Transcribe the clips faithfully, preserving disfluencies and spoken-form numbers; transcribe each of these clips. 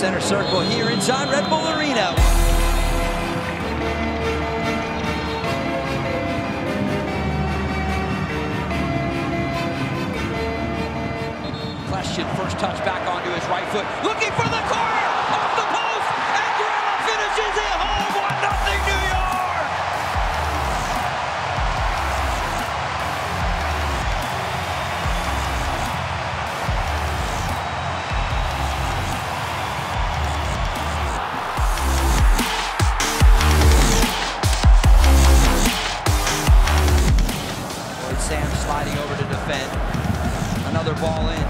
center circle here inside Red Bull Arena. Question, first touch back onto his right foot, looking for the corner, off the post, and Grella finishes it home, one nothing New York! Sam sliding over to defend, another ball in.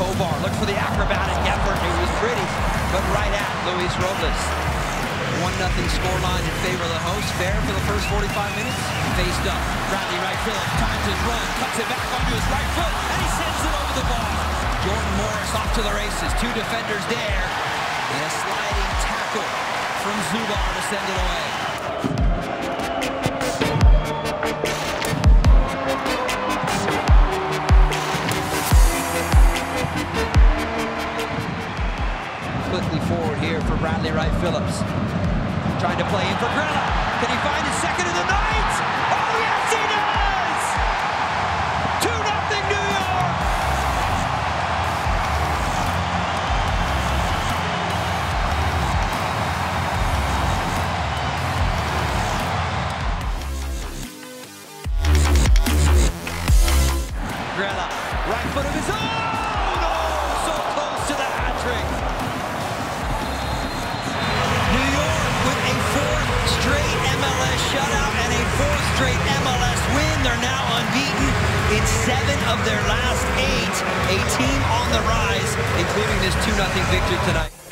Kovar, look for the acrobatic effort. It was pretty, but right at Luis Robles. one nothing scoreline in favor of the host. Fair for the first forty-five minutes. Faced up, Bradley Wright Phillips times his run, cuts it back onto his right foot, and he sends it over the ball. Jordan Morris off to the races, two defenders there, and a sliding tackle from Zubar to send it away. Forward here for Bradley Wright Phillips, trying to play in for Grella. Can he find his second of the night? Oh yes, he does! two nothing New York. Grella, right foot of his own. Oh, no! So close to the hat trick. Straight M L S shutout and a fourth straight M L S win. They're now unbeaten in seven of their last eight. A team on the rise, including this two nothing victory tonight.